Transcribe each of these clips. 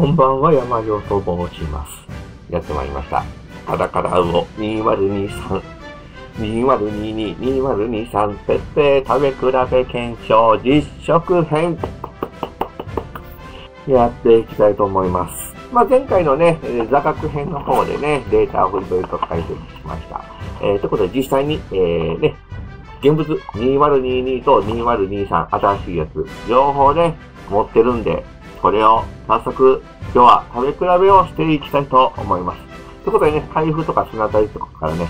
こんばんは、山陽と申します。やってまいりました。カラカラウオ2023、2022、2023、徹底食べ比べ検証実食編。やっていきたいと思います。前回のね、座学編の方でね、データをいろいろと解説しました。ということで、実際に、ね、現物2022と2023、新しいやつ、両方ね、持ってるんで、これを早速今日は食べ比べをしていきたいと思います。ということでね、開封とか砂たりとかからね、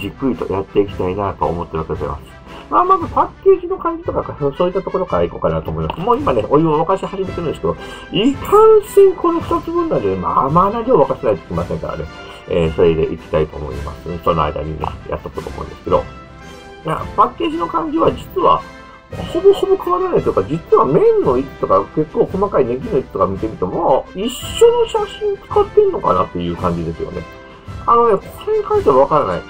じっくりとやっていきたいなと思っております。まずパッケージの感じとか、そういったところからいこうかなと思います。もう今ね、お湯を沸かし始めてるんですけど、いかんせんこの2つ分なんで、まな量沸かせないといけませんからね、それでいきたいと思います。その間にね、やっとくと思うんですけど、パッケージの感じは実は、ほぼほぼ変わらないというか、実は麺の位置とか結構細かいネギの位置とか見てみても、一緒の写真使ってんのかなっていう感じですよね。これに関してはわからない。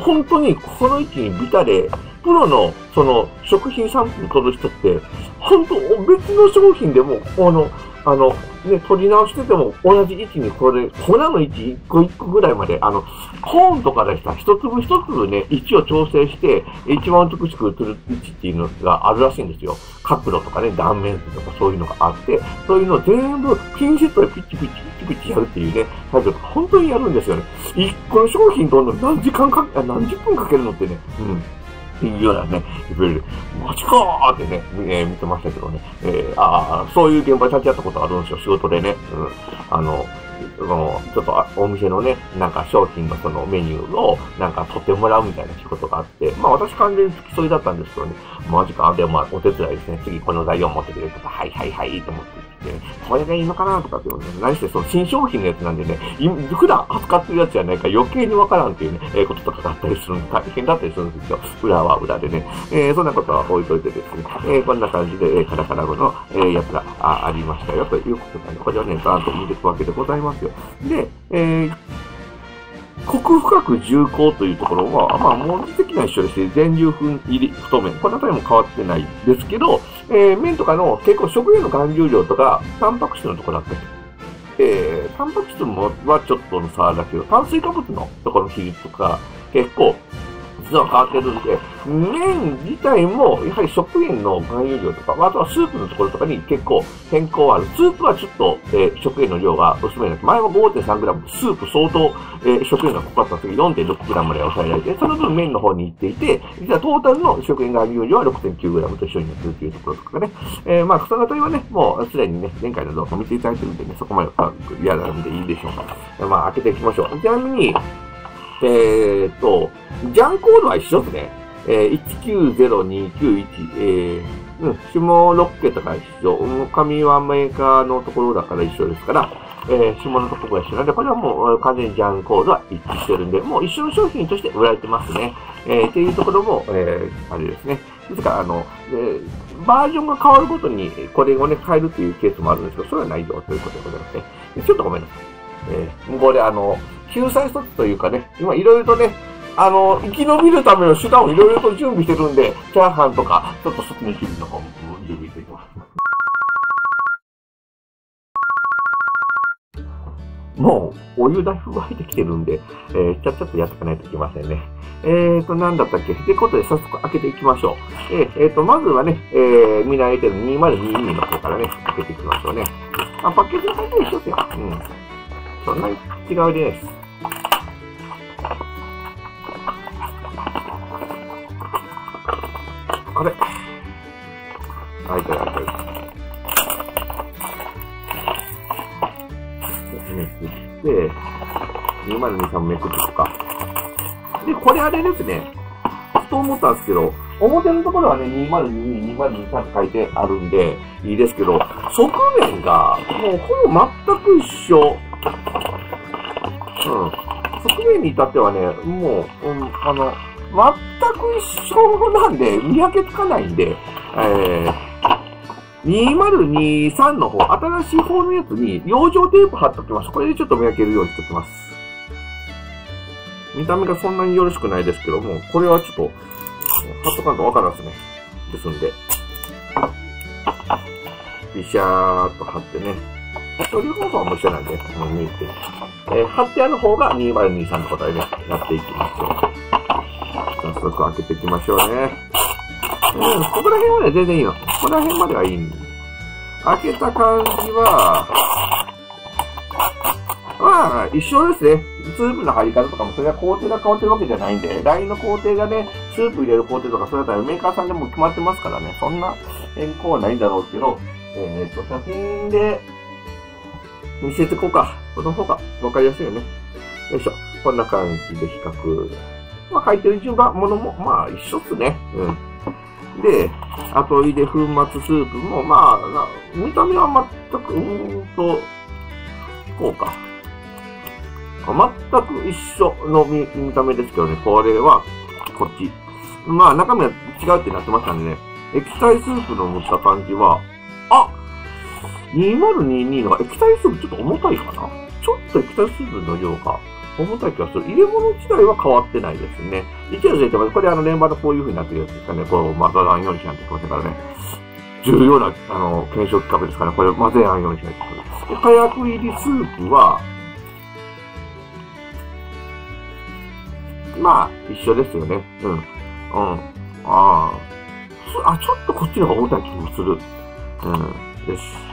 本当にこの位置にビタで、プロのその食品サンプル取る人って、本当別の商品でも、ね、取り直してても同じ位置にこれ、粉の位置1個1個ぐらいまで、コーンとかでしたら一粒一粒ね、位置を調整して、一番美しく映る位置っていうのがあるらしいんですよ。角度とかね、断面図とかそういうのがあって、そういうのを全部ピンセットでピチピチピチピチやるっていうね、作業とか本当にやるんですよね。1個の商品どんどん何十分かけるのってね、っていうようなね、マジかーってね、見てましたけどね。そういう現場に立ち会ったことあるんですよ、仕事でね。ちょっとお店のね、なんか商品のそのメニューをなんか取ってもらうみたいな仕事があって、私完全に付き添いだったんですけどね、マジか、でもお手伝いですね、次この材料持ってくれるとか、はいと思ってきて、ね、これがいいのかなとかって、何してその新商品のやつなんでね、普段扱ってるやつじゃないから余計にわからんっていうね、こととかがあったりするんで、大変だったりするんですよ。裏は裏でね。そんなことは置いといてですね、こんな感じで、カラカラ語の、やつが ありましたよということなんで、これをね、ざーっと見ていくわけでございます。で、コク深く重厚というところは、文字的な一緒でして、全粒粉入り太麺。この辺りも変わってないですけど、麺とかの結構食塩の含有量とか、タンパク質のところだったり、タンパク質もはちょっとの差だけど、炭水化物のところの比率とか、結構、実は変わってるんで、麺自体も、やはり食塩の含有量とか、あとはスープのところとかに結構変更はある。スープはちょっと、食塩の量が薄めになって、前は 5.3g、スープ相当、食塩が濃かったんですけど、4.6g まで抑えられて、その分麺の方に行っていて、実はトータルの食塩含有量は 6.9g と一緒になってるというところとかね。草型はね、もうすでにね、前回の動画見ていただいてるんでね、そこまで嫌なんでいいでしょうか。開けていきましょう。ちなみに、ジャンコードは一緒ですね。190291、下6桁が一緒。紙はメーカーのところだから一緒ですから、下のところが一緒なんで、これはもう完全にジャンコードは一致してるんで、もう一緒の商品として売られてますね。っていうところも、あれですね。ですから、バージョンが変わるごとに、これをね、変えるというケースもあるんですけど、それはないよということでございますね。ちょっとごめんなさい。これ救済措置というかね、今いろいろとね、生き延びるための手段をいろいろと準備してるんで、チャーハンとか、ちょっとそっちの準備の方も準備していきます。もう、お湯だいぶ沸いてきてるんで、ちゃっとやっていかないといけませんね。なんだったっけってことで、早速開けていきましょう。まずはね、見慣れてる2022の方からね、開けていきましょうね。パッケージの最初に一つよ。そんなに違うです。あれ、開いてる開いてる。めくって、2023めくるとか。で、これあれですね。と思ったんですけど、表のところはね、2022、2023って書いてあるんで、いいですけど、側面が、もうほぼ全く一緒。側面に至ってはね、もう、全く一緒なんで、見分けつかないんで、2023の方、新しい方のやつに、養生テープ貼っておきます。これでちょっと見分けるようにしておきます。見た目がそんなによろしくないですけども、これはちょっと、貼っとかんとわからんですね。ですんで、ビシャーっと貼ってね。処理包装はもう一緒なんで、この2って。貼ってある方が 2×23 の答えになっていきますよ。早速開けていきましょうね。ここら辺はね、全然いいの。ここら辺まではいいんで。開けた感じは、まあ、一緒ですね。スープの入り方とかも、それは工程が変わってるわけじゃないんで、ラインの工程がね、スープ入れる工程とか、それだったらメーカーさんでも決まってますからね、そんな変更はないんだろうけど、写真で見せてこうか。この方がわかりやすいよね。よいしょ。こんな感じで比較。まあ、書いてる順番、ものも、まあ、一緒っすね。うん。で、後入れ粉末スープも、まあ、見た目は全く、こうか。全く一緒の見た目ですけどね。これは、こっち。まあ、中身は違うってなってましたんでね。液体スープの塗った感じは、あ !2022 のが液体スープちょっと重たいかな。ちょっと液体スープの量が重たい気がする。入れ物自体は変わってないですね。一応出てます。これ連番のこういう風になってるやつですかね。こう、混ぜ合わんようにしないといけませんからね。重要な、検証企画ですからね。これ混ぜ合わんようにしないといけません。火薬入りスープは、まあ、一緒ですよね。うん。うん。ちょっとこっちの方が重たい気もする。うん。よし。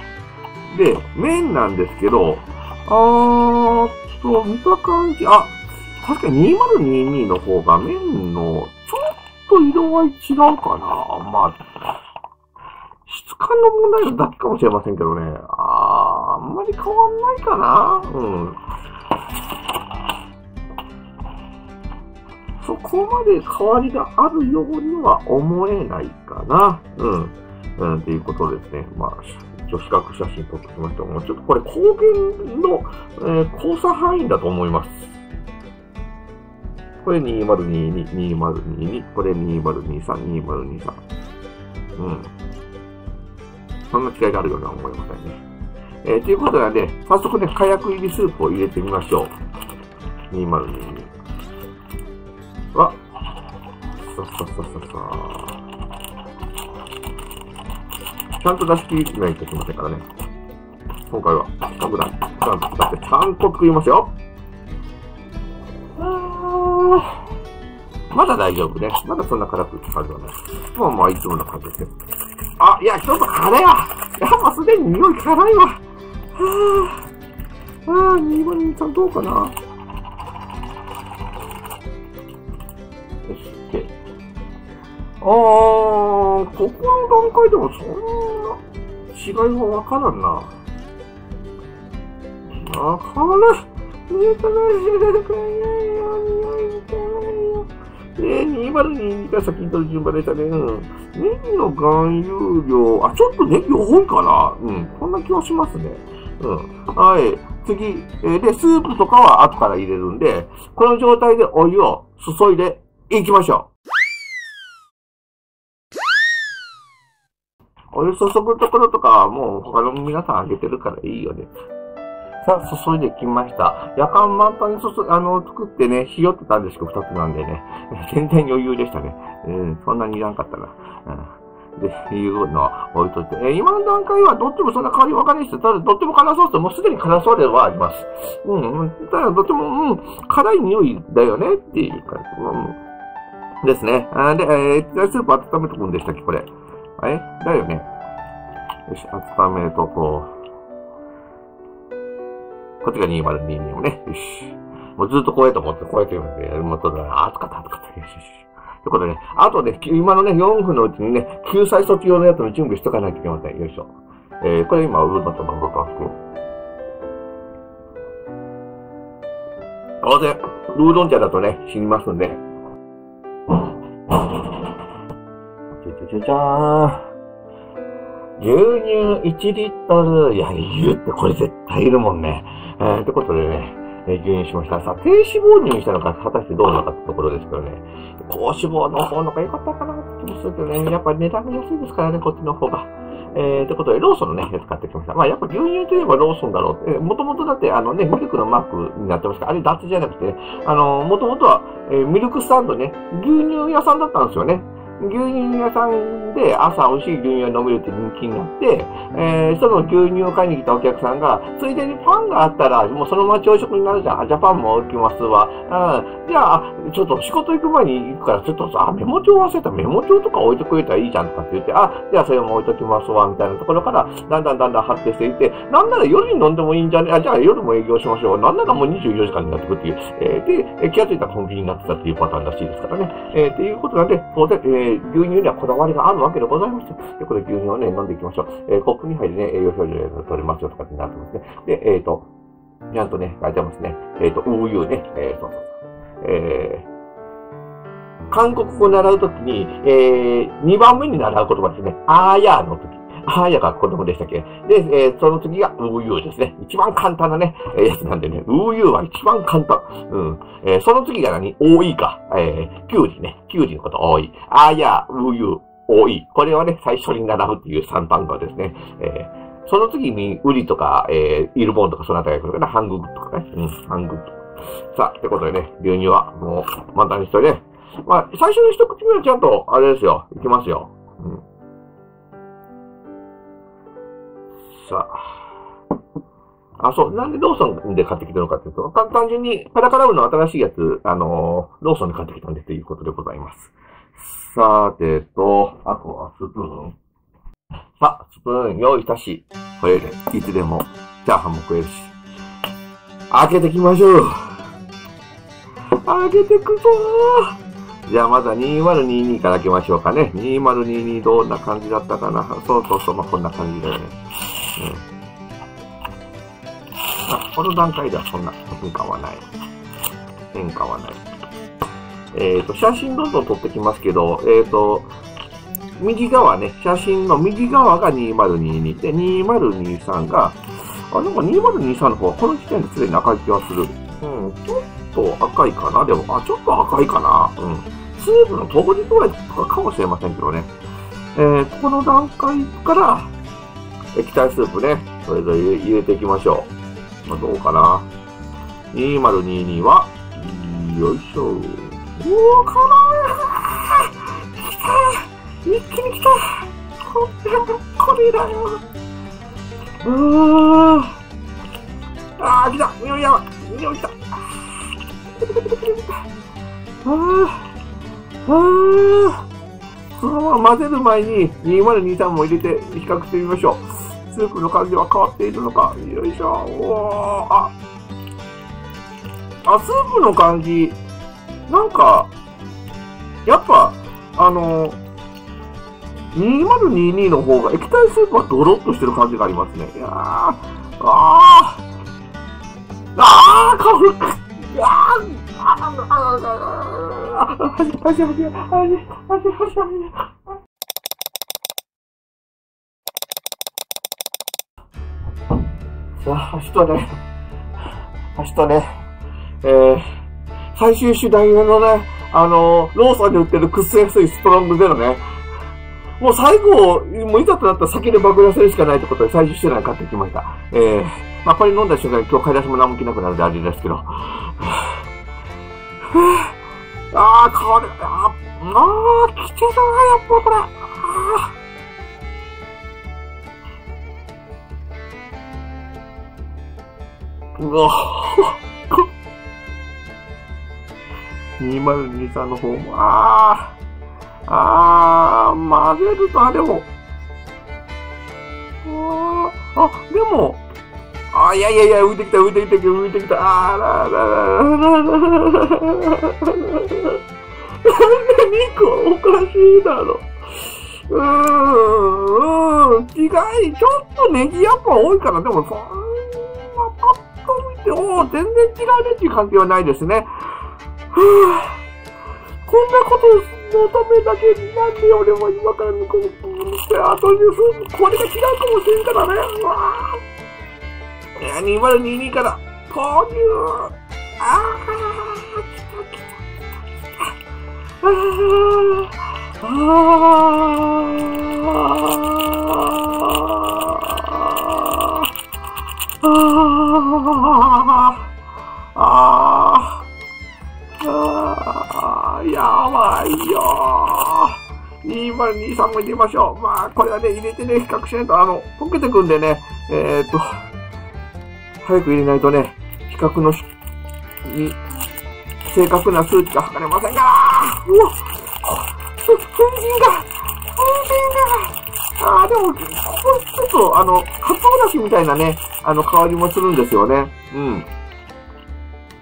で、麺なんですけど、見た感じ、確かに2022の方が麺の、ちょっと色合い違うかな。まあ、質感の問題だけかもしれませんけどね。あんまり変わんないかな。うん。そこまで変わりがあるようには思えないかな。うん。っていうことですね。まあ、一応、比較写真撮ってきました。もうちょっとこれ、光源の、交差範囲だと思います。これ2022、2022、これ2023、2023。うん。そんな違いがあるようには思いませんね。ということなんで、早速ね、火薬入りスープを入れてみましょう。2022。わっ、ちゃんと出し切れないといけませんからね。今回は、ちゃんと作りますよ。まだ大丈夫ね。まだそんな辛く感じはない。まあまあ、いつもの感じですよ。あ、いや、ちょっと辛いや。やっぱすでに匂い辛いわ。2023さんどうかな。ここの段階でもそんな違いはわからんな。見えたない。2022が先に取る順番でしたね。ネギの含有量、ちょっとネギ多いかな。こんな気はしますね。はい。次。で、スープとかは後から入れるんで、この状態でお湯を注いでいきましょう。お湯注ぐところとかはもう他の皆さんあげてるからいいよね。さあ、注いできました。夜間満タンに作ってね、ひよってたんですけど、2つなんでね。全然余裕でしたね。そんなにいらんかったな。っていうのは置いといて。今の段階はどっちもそんな変わり分かんないです。ただ、どっちも辛そうって、もうすでに辛そうではあります。ただ、どっちも、辛い匂いだよねっていう感じ。ですね。で、スープ温めておくんでしたっけ、これ。だよね。よし、温めとこう。こっちが2022もね。よし。もうずっとこうやと思って、こうやってやるんで、もうちょっと、暑かった。よしよし。ということでね、あとね、今のね、4分のうちにね、救済卒業のやつの準備しとかないといけません。よいしょ。これ今、当然、ウーロン茶だとね、死にますんで。じゃじゃーん。牛乳1リットル。いや、牛ってこれ絶対いるもんね。ってことでね、牛乳しました。さあ、低脂肪乳にしたのか、果たしてどうなのかってところですけどね。高脂肪の方の方が良かったかなって気もするけどね。やっぱり値段が安いですからね、こっちの方が。ってことで、ローソンのね、使ってきました。まあ、やっぱ牛乳といえばローソンだろう。もともとだって、ね、ミルクのマークになってました。あれ、脱じゃなくて、もともとは、ミルクスタンドね、牛乳屋さんだったんですよね。牛乳屋さんで朝美味しい牛乳が飲めるって人気になって、その牛乳を買いに来たお客さんが、ついでにパンがあったら、もうそのまま朝食になるじゃん。じゃあパンも置きますわ。うん、じゃあ、ちょっと仕事行く前に行くから、ちょっとさ、メモ帳忘れたメモ帳とか置いてくれたらいいじゃんとかって言って、あ、じゃあそれも置いときますわ、みたいなところから、だんだん発展していて、なんなら夜に飲んでもいいんじゃね、あ、じゃあ夜も営業しましょう。なんならもう24時間になってくっていう。で、気がついたらコンビニになってたっていうパターンらしいですからね。っていうことなんで、当然、牛乳にはこだわりがあるわけでございまして、で、これ牛乳をね、飲んでいきましょう。コップ2杯でね、栄養表示が取れますよとかになってますね。で、ちゃんとね、書いてますね。お湯ね、韓国語を習うときに、2番目に習う言葉ですね。あーやーのとき。あーやが子供でしたっけ。で、その次が、うーゆーですね。一番簡単なね、やつなんでね、うーゆーは一番簡単。うん。その次が何？多いか。きゅうりね。きゅうりのこと多い。あーやー、うーゆー、多い。これはね、最初に習うっていう3単語ですね。その次に、ウリとか、イルボンとか、そのあたりが来るから、ハンググとかね。うん、ハンググとか。さあ、ってことでね、牛乳はもう、満タンにしといて、ね。まあ、最初の一口目はちゃんと、あれですよ。いきますよ。うん、さあ。あ、そう。なんでローソンで買ってきたのかっていうと、単純に、パラカラブの新しいやつ、ローソンで買ってきたんでということでございます。さてと、あとはスプーン。さあ、スプーン用意したし、これで、いつでも、チャーハンも食えるし。開けてきましょう。開けてくぞー。じゃあまずは2022から開けましょうかね。2022どんな感じだったかな。そうそうそう、まあ、こんな感じだよね。うん、あ、この段階ではそんな変化はない。変化はない。写真どんどん撮ってきますけど、右側ね、写真の右側が2022で、2023が、あ、なんか2023の方はこの時点ですでに赤い気がする。うん、ちょっと赤いかな、でも、あ、ちょっと赤いかな。うん。スープの当日ぐらいとかかもしれませんけどね。この段階から、液体スープね、それぞれ入れていきましょう。まあ、どうかな。2022は、よいしょ。うおー、来たー、一気に来たー、これだよー。あー、来た、匂いやばい、匂い来た。そのまま混ぜる前に2023も入れて比較してみましょう。スープの感じは変わっているのか。よいしょ。おー、あ、スープの感じ、なんか、やっぱ、2022の方が液体スープはドロッとしてる感じがありますね。いやー、香る。はじ。明日ね、最終手段用のね、ローソンで売ってる屈折水ストロングゼロね、もう最後、もういざとなったら酒で爆弾するしかないってことで最終手段買ってきました。まあこれ飲んだ瞬間に今日買い出しも何も着なくなるんであれですけど、これ、来てるわ、やっぱこれ。うわ2023の方も、混ぜると、でも、でも、いや、浮いてきた、肉はおかしいだろ。ちょっとネギやっぱ多いから、でもそんなパッおー、全然違うねっていう関係はないですね。こんなことのためだけなんで俺も今から向こうって、これが違うかもしれんからね。2022から投入。やばいよー。マル兄さんも入れましょう。まあ、これはね、入れてね、比較しないと、溶けてくんでね、早く入れないとね、比較のに、正確な数値が測れませんから、うわっ、粉塵が、でも、これちょっと、かつおだしみたいなね、香りもするんですよね。うん。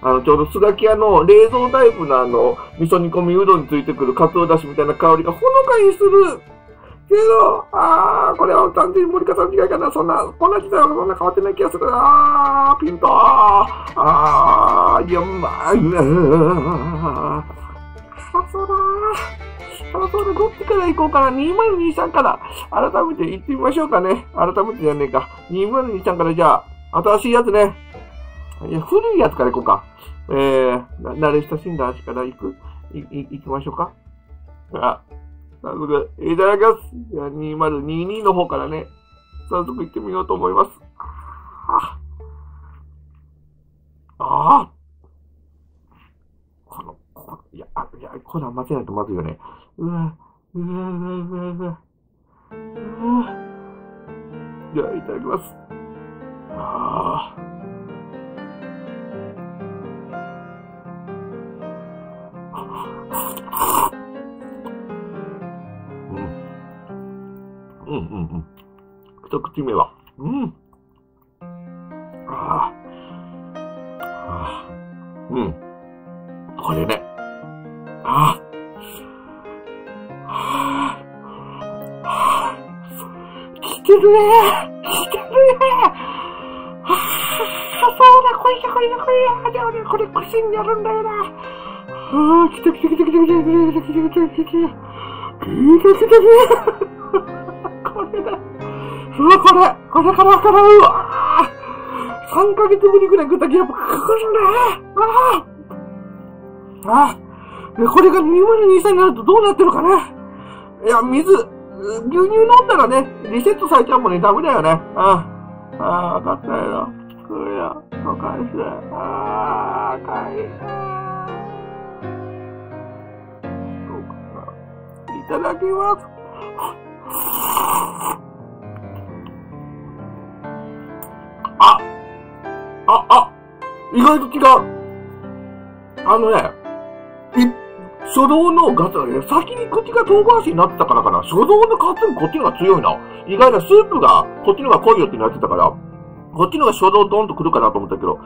ちょうどスガキ屋の冷蔵タイプの味噌煮込みうどんについてくるかつおだしみたいな香りがほのかにするけど、これは単純に盛り方の違いかな。そんな、こんな時代はそんな変わってない気がする。ピンといや、さあ、どっちから行こうかな。2023から、改めて行ってみましょうかね。改めてじゃねえか。2023からじゃあ、新しいやつね。いや、古いやつから行こうか。慣れ親しんだ味から行きましょうか。早速、いただきます。じゃあ、2022の方からね、早速行ってみようと思います。これは混ぜないとまずいよね。じゃあ、いただきます。一口目は、これね、来てるね、そうだ、これだ、じゃあ俺これ串になるんだよな。来た、これだ。うわ、これ、うわぁ !3 ヶ月ぶりぐらい食ったけど、やっぱ来るね。これが2023になるとどうなってるかね。いや、牛乳飲んだらね、リセットされちゃうもんね、ダメだよね。分かったよ。これだ、お返しだ。返し。いただきます。意外と違う。初動のガツン、先に口が唐辛子になってたからかな。初動のガツン、こっちのが強いな。意外とスープがこっちのが濃いよってなってたから、こっちのが初動ドンとくるかなと思ったけど、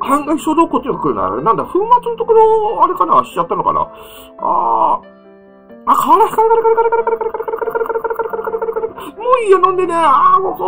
案外初動こっちのが来るな。なんだ、粉末のところ、あれかな、しちゃったのかな。もういいよ、飲んでね。もう、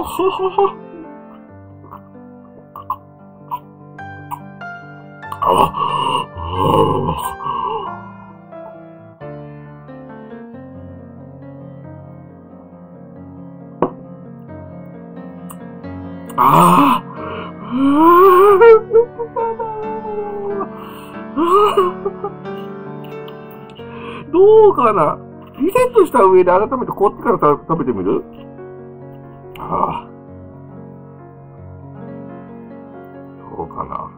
どうかな？リセットした上で改めてこっちから食べてみる？どうかな？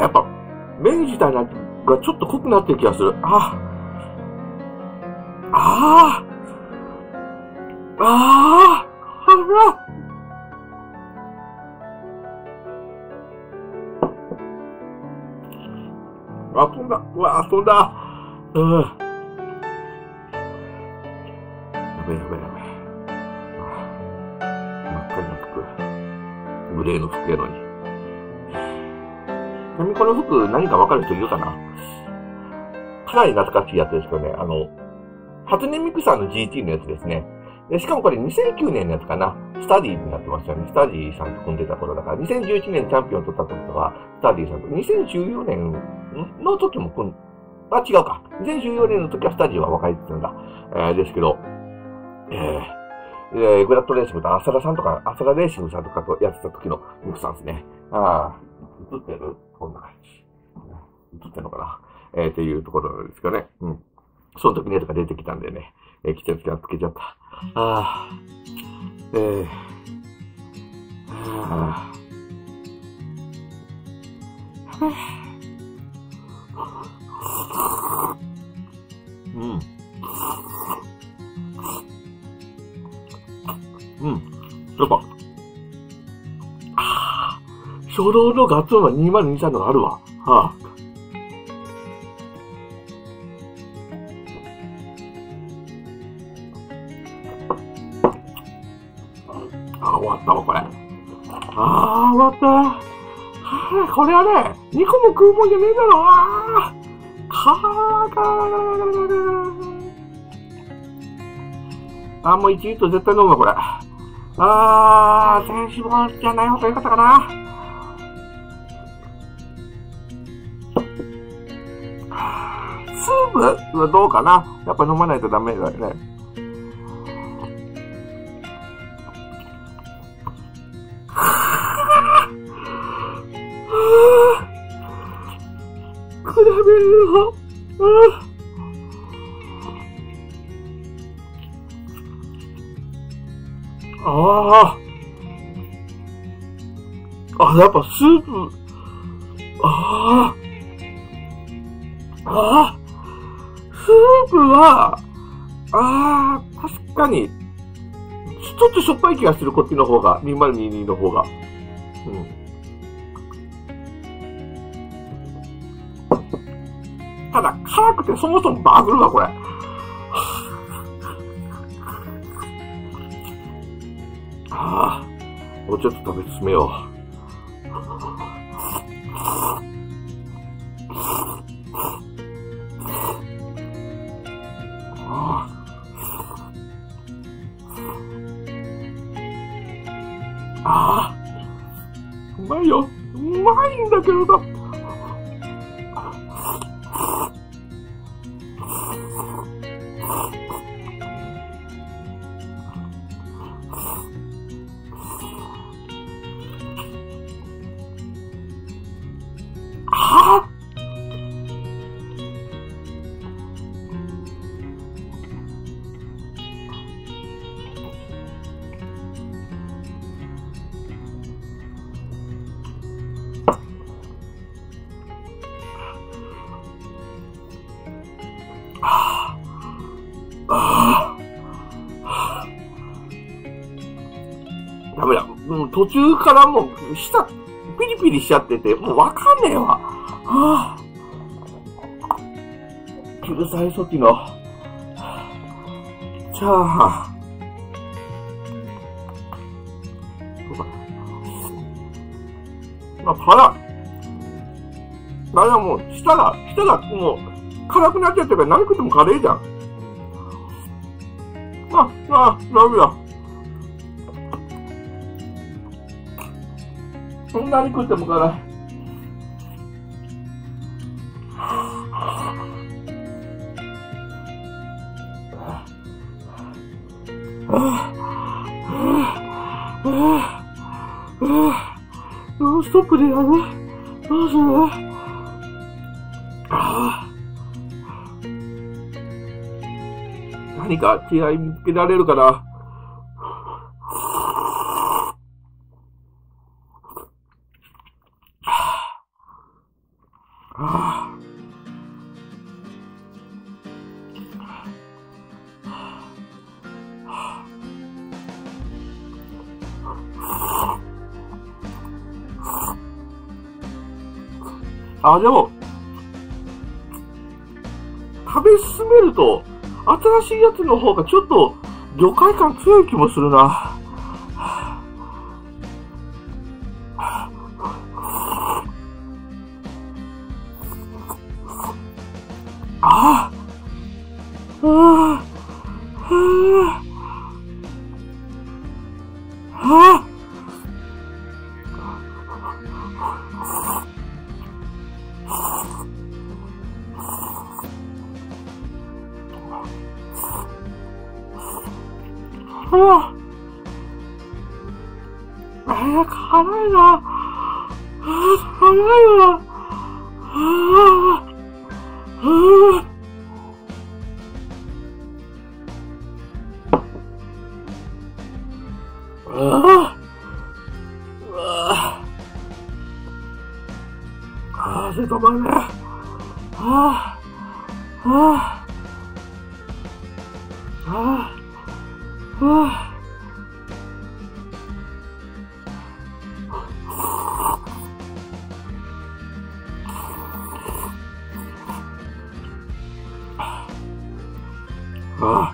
やっぱ、麺自体がちょっと濃くなってる気がする。やべえ。真っ赤になってくる。グレーの服やのに。ちなみにこの服何かわかる人いるかな？かなり懐かしいやつですけどね。初音ミクさんの GT のやつですね。しかもこれ2009年のやつかな。スタディになってましたよね。スタディさんと組んでた頃だから、2011年チャンピオン取ったってことは、スタディさんと、2014年の時も違うか。2014年の時はスタディは若いって言うんだ。ですけど、グラッドレーシングとアサラレーシングさんとかとやってた時のミクさんですね。映ってる？こんな感じ。映ってるのかな？っていうところなんですけどね。その時ねとか出てきたんでね。季節がつけちゃった。はあ、はあ、やっぱ、初動のガツンは2023のがあるわ。はあ、あ、終わったわ、これ。ああ、終わった。はあ、これはね、2個も食うもんじゃねえだろ。ああ、ああ、もう1リットル絶対飲むわ、これ。ああ、全脂肪じゃない方が良かったかな。スープはどうかな。やっぱ飲まないとダメだよね。比べるよ。ああ、あ、やっぱスープ、ああ、ああ、スープは、ああ、確かに、ちょっとしょっぱい気がする、こっちの方が、2022の方が。うん。ただ、辛くてそもそもバグるわ、これ。ああ、もうちょっと食べ進めよう。ああ、うまいよ。うまいんだけどな。ああ、ダメだ。もう途中からもう、舌、ピリピリしちゃってて、もうわかんねえわ。はぁ、あ。救済措置の、チャーハン。まあ、辛。だからもう、舌がもう、辛くなっちゃってるから、何食っても辛いじゃん。あ、ダメだ。そんなに食っても辛い。ストップでやる？どうする？何か違い見つけられるかな。あ、でも、食べ進めると、新しいやつの方がちょっと魚介感強い気もするな。ああ、はあ、はあ、ああ、あれは辛いな。ああ、辛いわ。ああ、ああ。ああ、らしいと思います。はあ、はあ、はあ、はあ。ああ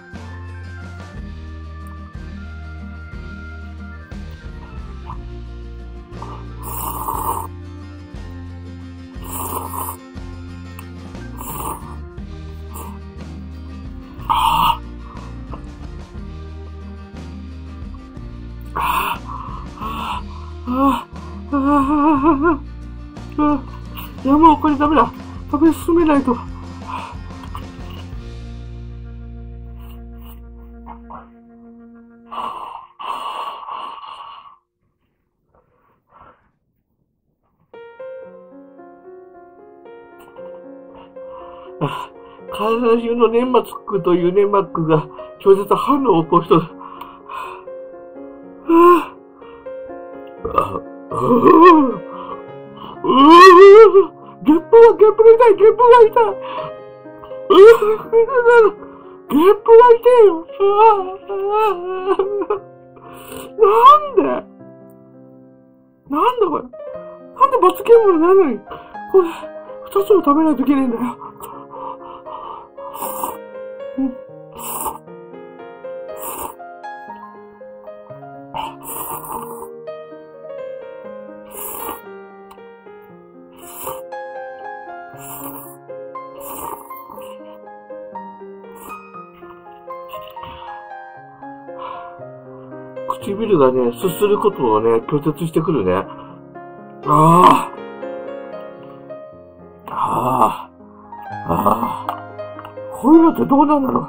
いや、もうこれダメだ、食べ進めないと。体中の粘膜という粘膜が拒絶反応を起こしとる。ゲップが、ゲップが痛い、ゲップが痛い。ゲップが痛いよ。なんでこれ。なんで罰ゲームなのに、これ、二つを食べないといけないんだよ。唇がね、すすることをね、拒絶してくるね。ああ。ああ。ああ。こういうのってどうなんだろう。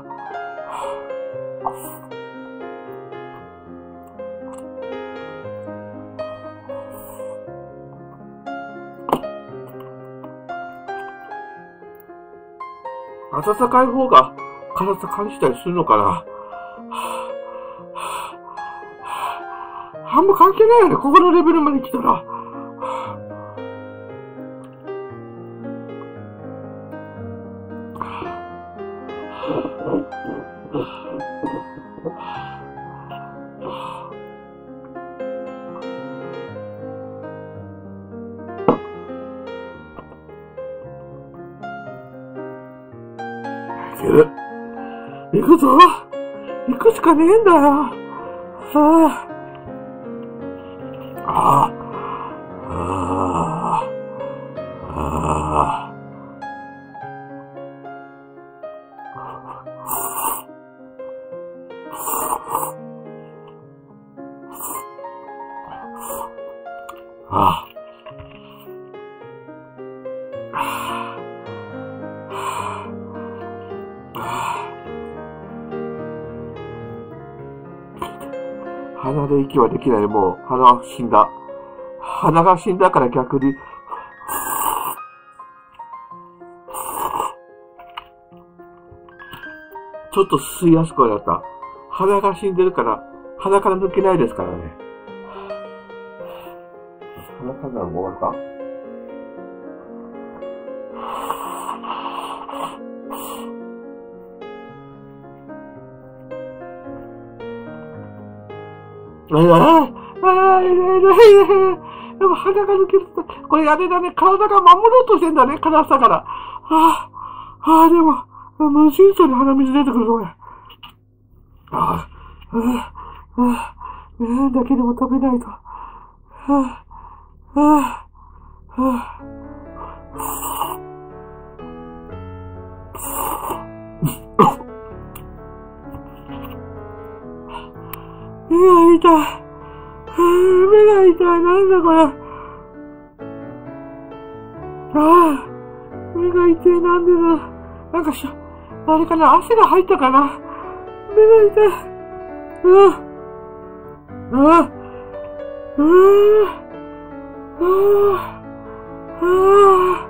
温かい方が辛さ感じたりするのかな。あんま関係ないよね、ここのレベルまで来たら。行くぞ、行くしかねえんだよ。さあ。ああ、ああ、あ鼻で息はできない。もう鼻は死んだ。鼻が死んだから逆に。ちょっと吸いやすくなった。鼻が死んでるから、鼻から抜けないですからね。鼻からはもう終わった。でも鼻が抜けるって、これあれだね、体が守ろうとしてんだね、辛さから。ああ、ああ、でも、無心そうに鼻水出てくるぞ、これ。ああ、ああ、ああ、だけでも食べないと。ああ、ああ、ああ。目が痛い。目が痛い。なんだこれ。ああ、目が痛い。なんでだ。なんかし、あれかな、汗が入ったかな。目が痛い。ああ、ああ、ああ、ああ、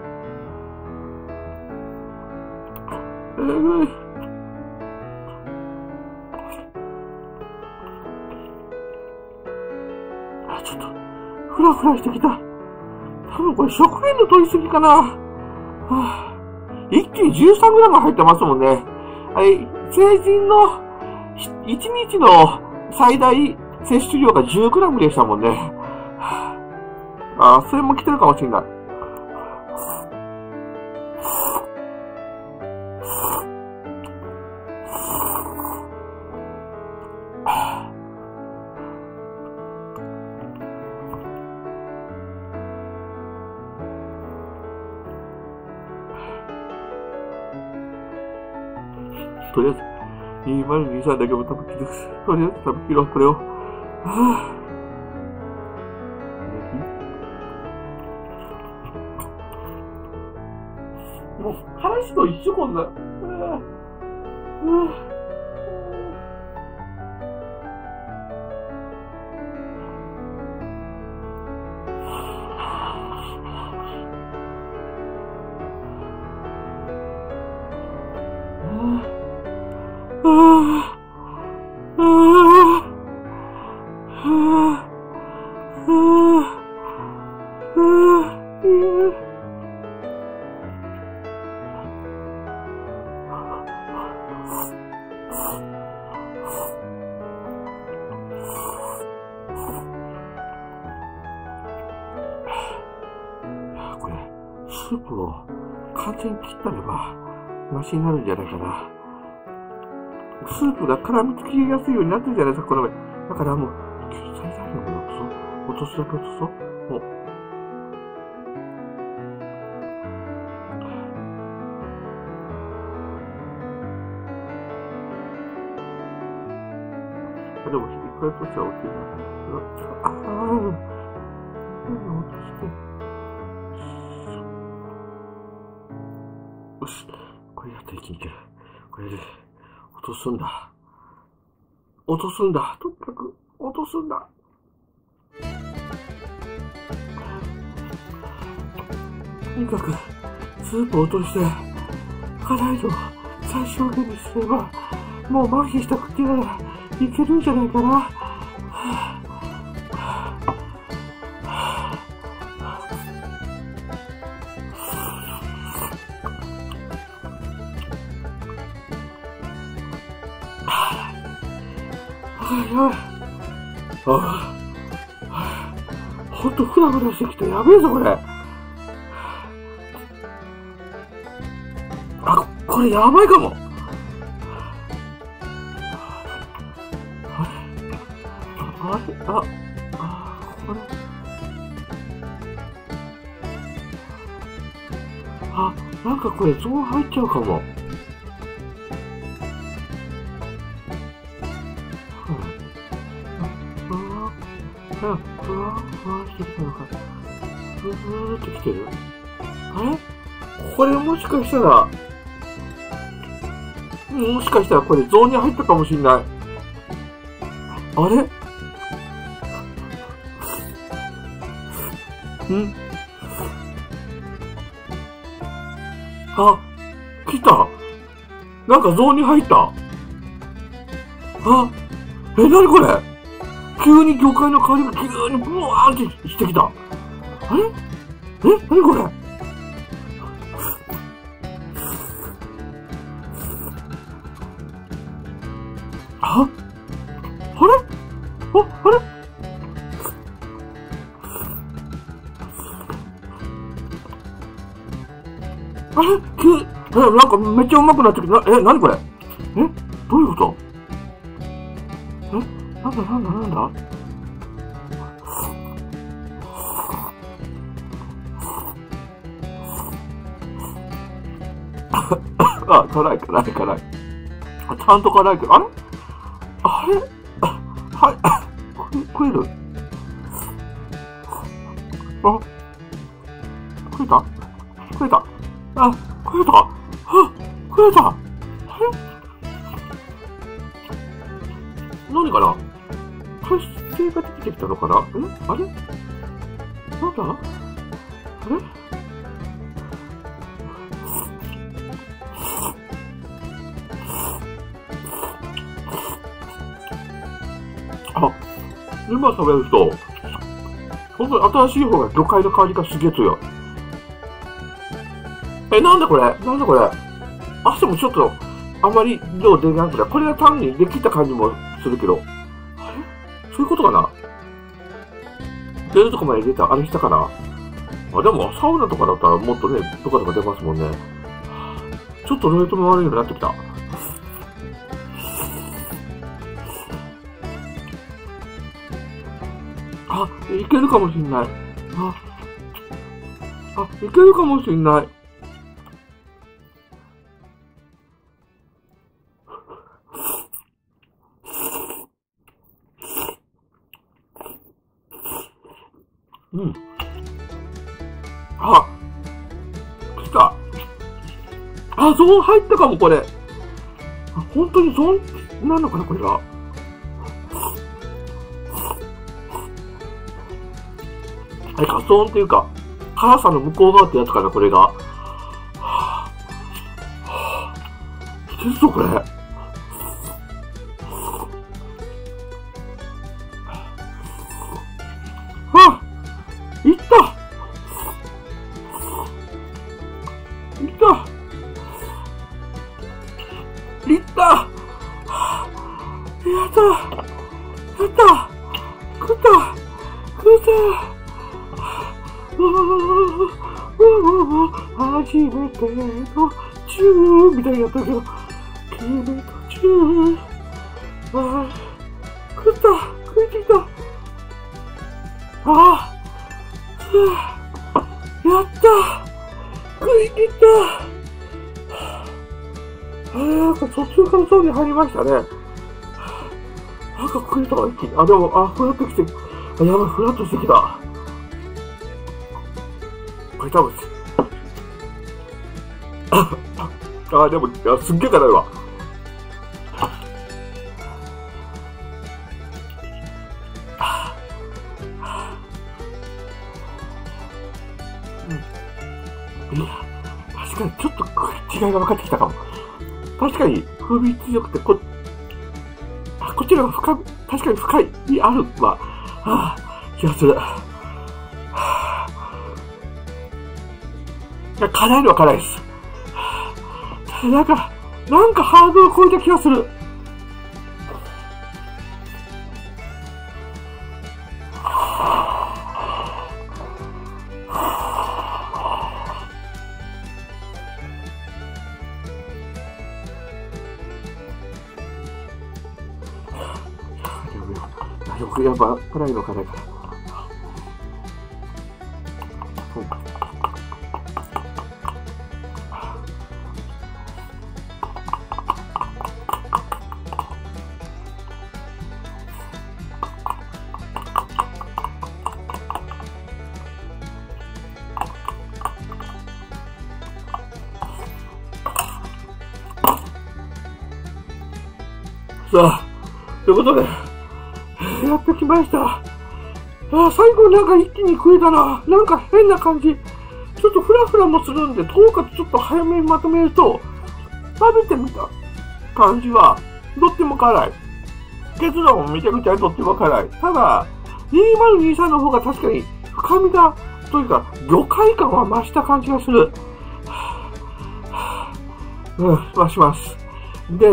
ちょっと、ふらふらしてきた。これ食塩の取りすぎかな。はあ、一気に 13g 入ってますもんね。はい、成人の1日の最大摂取量が 10g でしたもんね。はあ、あ、それも来てるかもしれない。とりあえず、2023だけも食べきる。とりあえず食べきろ、これを。はぁ、あ。もう、からしと一緒こんな。はぁ、はぁ。これ、スープを完全に切ったれば、マシになるんじゃないかな。スープが絡みつきやすいようになってるじゃないですか、この前。だからもう、最大限の落とすだけ落とそう。でも、一回としては落ちる。ああ、落として。よし、これやったら一気にいける。これで、落とすんだ。落とすんだ。とにかく、落とすんだ。とにかく、スープを落として、辛いのを最小限にすれば、もう麻痺した口なら、いけるんじゃないかな。はあはあ、はあ、ほんとフラフラしてきてやべえぞこれ。あ、これやばいかも。あ、なんかこれゾーン入っちゃうかも。ふわーしてきたのか。ふーってきてる。あれ？これもしかしたら、これゾーンに入ったかもしれない。あれ？ん？あ、来た。なんかゾーンに入った。あ、なにこれ？急に魚介の香りが急にブワーってしてきた。あれ？なにこれ？あ？あれ？あれ？あれ？なんかめっちゃうまくなってきた。なにこれ？どういうこと？なんだあ、辛い。あ、ちゃんと辛いけど、あれはい、食える？あ、食えたあ、食えた。あれ？何かな？海水が出てきたのかな？あれ？なんだ？あれ？あ、今食べる人、ほんと新しい方が魚介の香りがすげえ強い。え、なんだこれ、なんだこれ。汗もちょっと、あんまり量出なくて、これは単にできた感じもするけど。あれそういうことかな。出るとこまで出た、あれしたかな。あ、でも、サウナとかだったらもっとね、とかとか出ますもんね。ちょっとレートも悪いようになってきた。あ、いけるかもしんない。あ、いけるかもしんない。うん。あ、来た。あ、ゾーン入ったかも、これ。あ、本当にゾーンなのかな、これが。あれ、ガソンっていうか、辛さの向こう側ってやつかな、これが。はあ、はあ、来てるぞ、これ。あ、いった。いった。いった、はあ、やったやった食った食った、はあ、初めてのチューみたいにやったけど、君とチュー、はあ、食った食いついた、はあ、はあ、やった食い切った、なんか途中からゾーンに入りましたね。なんか食いたが一気に。あ、でも、あ、ふらっときて、あ、やばい、ふらっとしてきた。これ多分、あ、でも、いや、すっげえ辛いわ。うん。いや、確かにちょっと違いが分かってきたかも。確かに風味強くて、こちらは深み、確かに深いにあるわ、はあ、気がする。はあ、辛いのは辛いです。はあ、なんかハードルを超えた気がする。やっぱ辛いの辛いから。さあ、ということで。やってきました。あ、最後なんか一気に食えたな。なんか変な感じ。ちょっとフラフラもするんで、10日ちょっと早めにまとめると、食べてみた感じはとっても辛い。結論を見てみたらとっても辛い。ただ2023の方が確かに深みがというか魚介感は増した感じがする。うん、増します。で、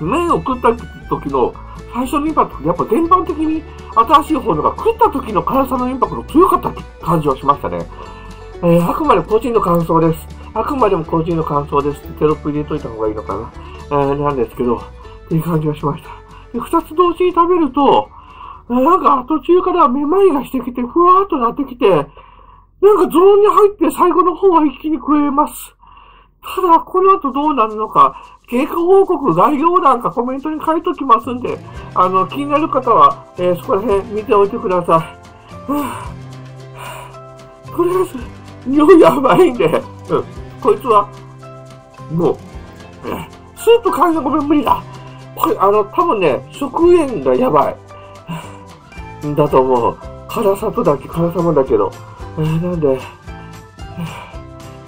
麺を食った時の最初のインパクト、やっぱ全般的に新しい方のが食った時の辛さのインパクト強かった感じはしましたね。あくまで個人の感想です。あくまでも個人の感想です。テロップ入れといた方がいいのかな。なんですけど、っていう感じはしました。で、2つ同時に食べると、なんか途中からめまいがしてきて、ふわーっとなってきて、なんかゾーンに入って最後の方は一気に食えます。ただ、この後どうなるのか、経過報告、概要欄かコメントに書いときますんで、気になる方は、そこら辺見ておいてください。とりあえず、匂いやばいんで、うん、こいつは、もう、スープ買いのごめん無理だ。これ、多分ね、食塩がやばい。だと思う。辛さもだけど。なんで、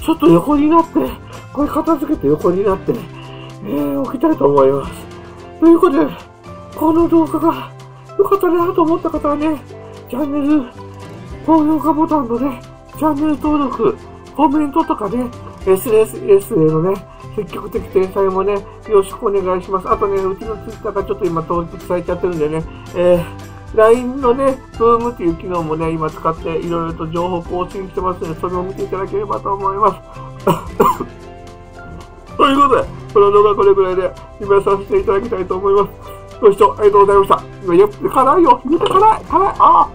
ちょっと横になって、これ片付けて横になって、置きたいと思います。ということで、この動画が良かったなと思った方はね、チャンネル高評価ボタンとね、チャンネル登録、コメントとかね、SNS へのね、積極的転載もね、よろしくお願いします。あとね、うちの Twitter がちょっと今登録されちゃってるんでね、LINE のね、Zoom っていう機能もね、今使っていろいろと情報更新してますので、それを見ていただければと思います。ということで、この動画はこれぐらいで締めさせていただきたいと思います。ご視聴ありがとうございました。やっぱ辛いよ。見て辛い。ああ。